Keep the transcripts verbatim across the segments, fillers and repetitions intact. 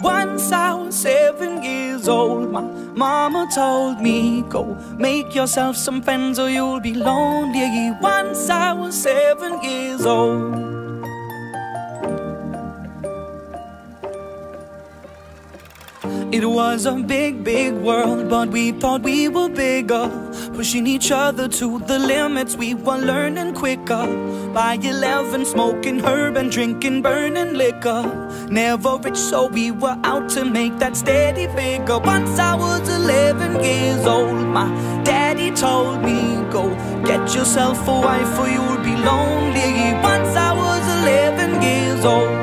Once I was seven years old, my mama told me, go make yourself some friends or you'll be lonely. Once I was seven years old. It was a big, big world, but we thought we were bigger, pushing each other to the limits, we were learning quicker. By eleven, smoking herb and drinking burning liquor. Never rich, so we were out to make that steady figure. Once I was eleven years old, my daddy told me, go get yourself a wife or you'll be lonely. Once I was eleven years old.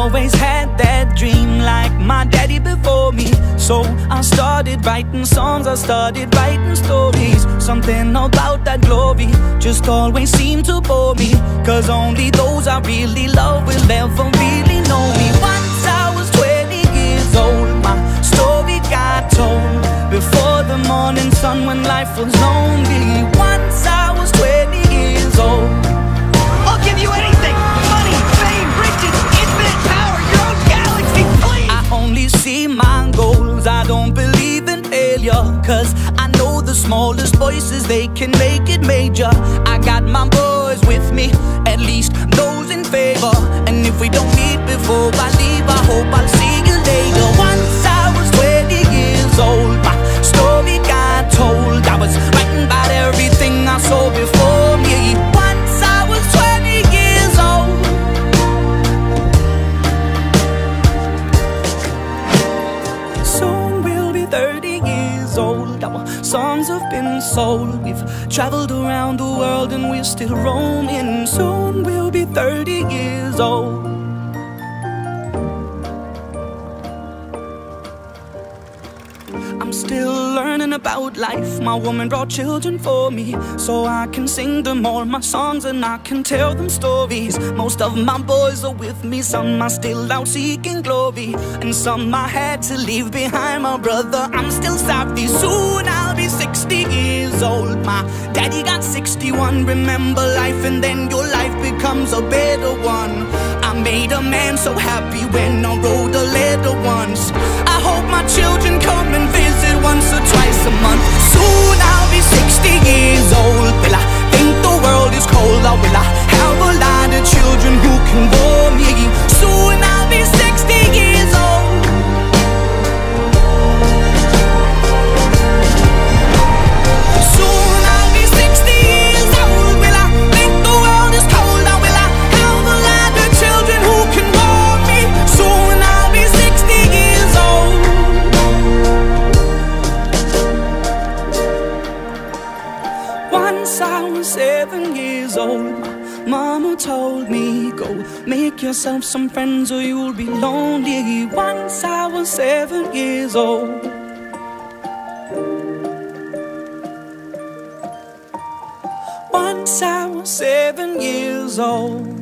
Always had that dream like my daddy before me, so I started writing songs, I started writing stories. Something about that glory just always seemed to bore me, cause only those I really love will ever really know me. Once I was twenty years old, my story got told before the morning sun when life was lonely. Once I was twenty years old. I'll give you anything! Only see my goals, I don't believe in failure, cause I know the smallest voices, they can make it major. I got my boys with me, at least those in favor, and if we don't meet before I leave, I hope I'll see you later. Once I was twenty years old, my story got told, I was writing about everything I saw before me. Once I was twenty years old. Our songs have been sold, we've traveled around the world and we're still roaming. Soon we'll be thirty years old. I'm still learning about life, my woman brought children for me, so I can sing them all my songs and I can tell them stories. Most of my boys are with me, some are still out seeking glory, and some I had to leave behind. My brother, I'm still sorry. Soon I'll be sixty years old. My daddy got sixty-one. Remember life and then your life becomes a better one. I made a man so happy when I wrote a letter once. I hope my children come and visit once or twice a month. Soon I'll be sixty years old. Will I think the world is cold, or will I have a lot of children who can bore me? Soon I'll be sixty years old. Soon I'll be sixty years old. Will I think the world is cold, or will I have a lot of children who can bore me? Soon I'll be sixty years old. Once I was seven years old, my mama told me, go make yourself some friends or you'll be lonely. Once I was seven years old. Once I was seven years old.